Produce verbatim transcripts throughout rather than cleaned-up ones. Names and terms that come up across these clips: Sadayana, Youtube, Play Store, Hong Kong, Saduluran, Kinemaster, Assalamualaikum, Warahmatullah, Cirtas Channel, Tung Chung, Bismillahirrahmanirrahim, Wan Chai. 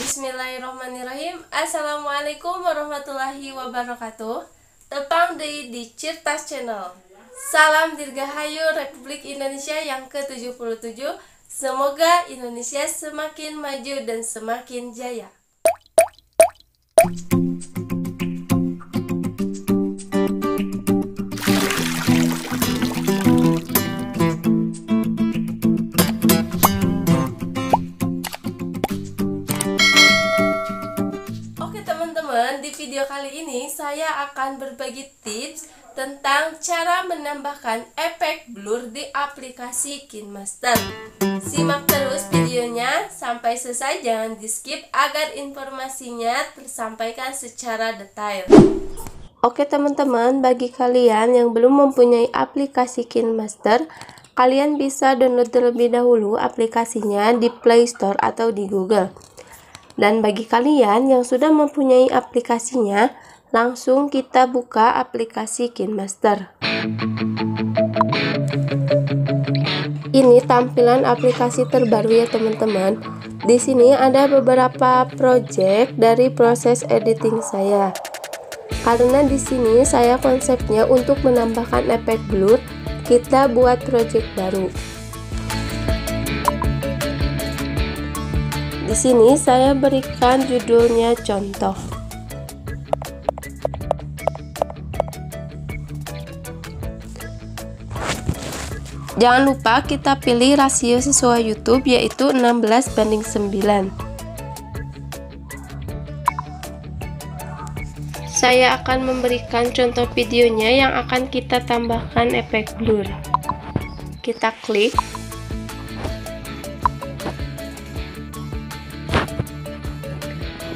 Bismillahirrahmanirrahim. Assalamualaikum warahmatullahi wabarakatuh. Tepang deui di Cirtas Channel. Salam dirgahayu Republik Indonesia yang ke tujuh puluh tujuh. Semoga Indonesia semakin maju dan semakin jaya. Di video kali ini saya akan berbagi tips tentang cara menambahkan efek blur di aplikasi Kinemaster. Simak terus videonya sampai selesai, jangan di skip agar informasinya tersampaikan secara detail. Oke teman-teman, bagi kalian yang belum mempunyai aplikasi Kinemaster, kalian bisa download terlebih dahulu aplikasinya di Play Store atau di Google. Dan bagi kalian yang sudah mempunyai aplikasinya, langsung kita buka aplikasi Kinemaster. Ini tampilan aplikasi terbaru ya teman-teman. Di sini ada beberapa project dari proses editing saya. Karena di sini saya konsepnya untuk menambahkan efek blur, kita buat project baru. Di sini saya berikan judulnya contoh. Jangan lupa kita pilih rasio sesuai YouTube, yaitu enam belas banding sembilan. Saya akan memberikan contoh videonya yang akan kita tambahkan efek blur. Kita klik.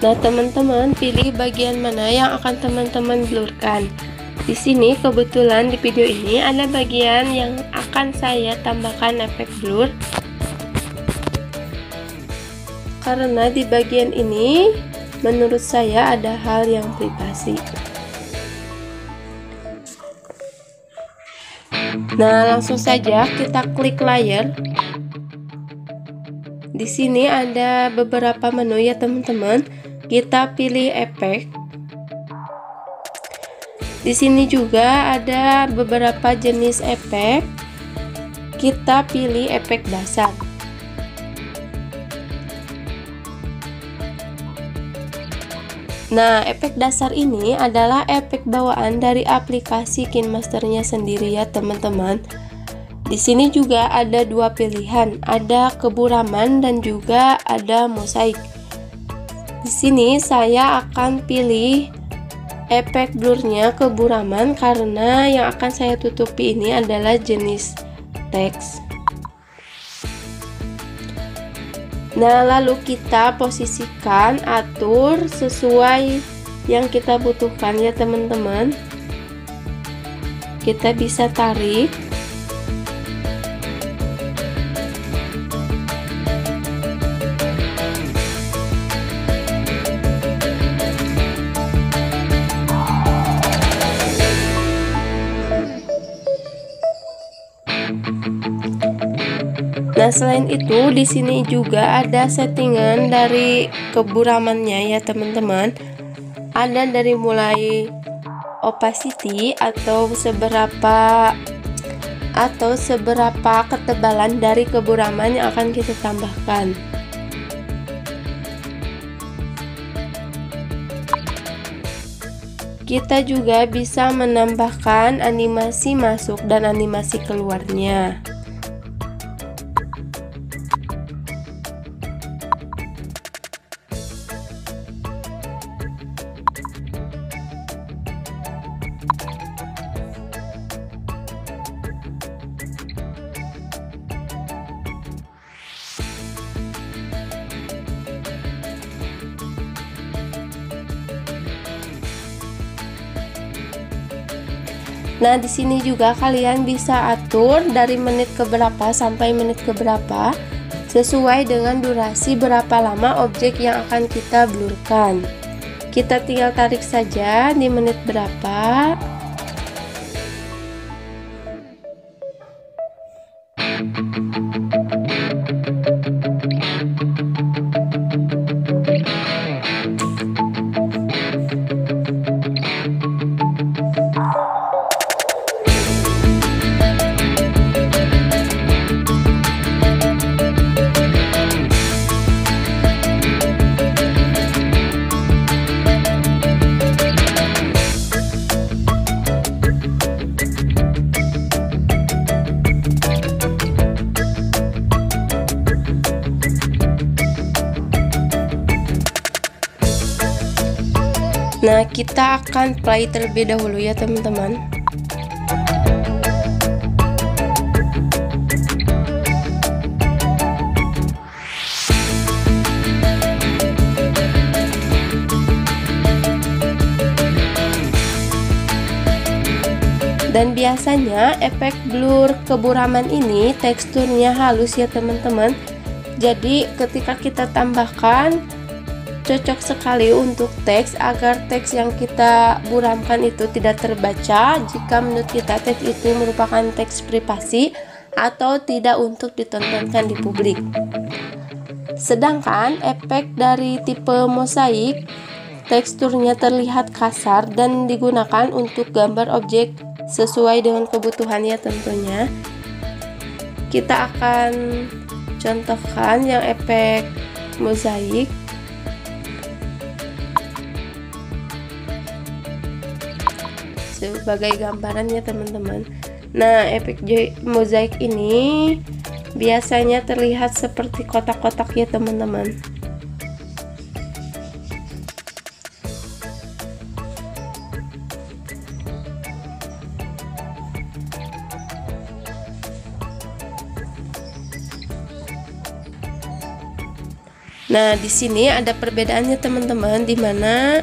Nah, teman-teman, pilih bagian mana yang akan teman-teman blurkan. Di sini kebetulan di video ini ada bagian yang akan saya tambahkan efek blur. Karena di bagian ini menurut saya ada hal yang privasi. Nah, langsung saja kita klik layer. Di sini ada beberapa menu ya teman-teman. Kita pilih efek. Di sini juga ada beberapa jenis efek. Kita pilih efek dasar. Nah, efek dasar ini adalah efek bawaan dari aplikasi Kinemasternya sendiri ya teman-teman. Di sini juga ada dua pilihan, ada keburaman dan juga ada mosaik. Di sini saya akan pilih efek blurnya keburaman karena yang akan saya tutupi ini adalah jenis teks. Nah, lalu kita posisikan, atur sesuai yang kita butuhkan ya teman-teman. Kita bisa tarik. Nah, selain itu di sini juga ada settingan dari keburamannya ya teman-teman. Ada dari mulai opacity atau seberapa atau seberapa ketebalan dari keburaman yang akan kita tambahkan. Kita juga bisa menambahkan animasi masuk dan animasi keluarnya. Nah, di sini juga kalian bisa atur dari menit ke berapa sampai menit ke berapa sesuai dengan durasi berapa lama objek yang akan kita blurkan. Kita tinggal tarik saja di menit berapa. Nah, kita akan play terlebih dahulu ya teman-teman. Dan biasanya efek blur keburaman ini teksturnya halus ya teman-teman. Jadi ketika kita tambahkan cocok sekali untuk teks, agar teks yang kita buramkan itu tidak terbaca jika menurut kita teks itu merupakan teks privasi atau tidak untuk ditontonkan di publik. Sedangkan efek dari tipe mosaik teksturnya terlihat kasar dan digunakan untuk gambar objek sesuai dengan kebutuhannya tentunya. Kita akan contohkan yang efek mozaik. Sebagai gambarannya teman-teman. Nah, efek mozaik ini biasanya terlihat seperti kotak-kotak ya teman-teman. Nah, di sini ada perbedaannya teman-teman, di mana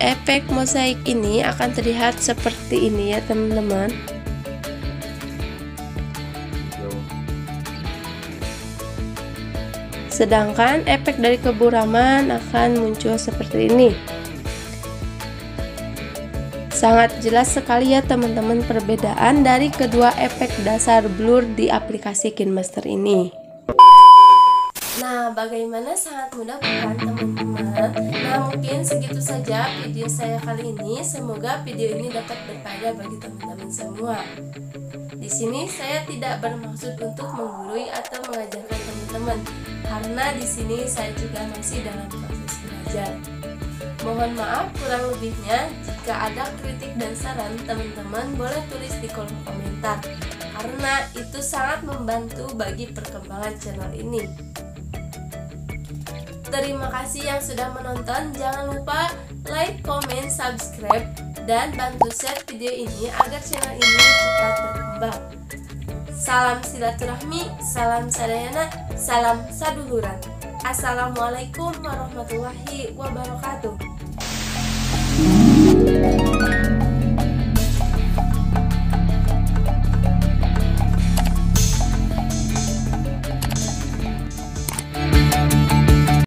efek mozaik ini akan terlihat seperti ini ya teman-teman. Sedangkan efek dari keburaman akan muncul seperti ini. Sangat jelas sekali ya teman-teman perbedaan dari kedua efek dasar blur di aplikasi Kinemaster ini. Nah, bagaimana sangat mudah bukan teman-teman? Nah, mungkin segitu saja video saya kali ini. Semoga video ini dapat berfaedah bagi teman-teman semua. Di sini saya tidak bermaksud untuk menggurui atau mengajarkan teman-teman, karena di sini saya juga masih dalam proses belajar. Mohon maaf kurang lebihnya. Jika ada kritik dan saran, teman-teman boleh tulis di kolom komentar, karena itu sangat membantu bagi perkembangan channel ini. Terima kasih yang sudah menonton. Jangan lupa like, comment, subscribe, dan bantu share video ini agar channel ini cepat berkembang. Salam silaturahmi, salam sadayana, salam saduluran. Assalamualaikum warahmatullahi wabarakatuh.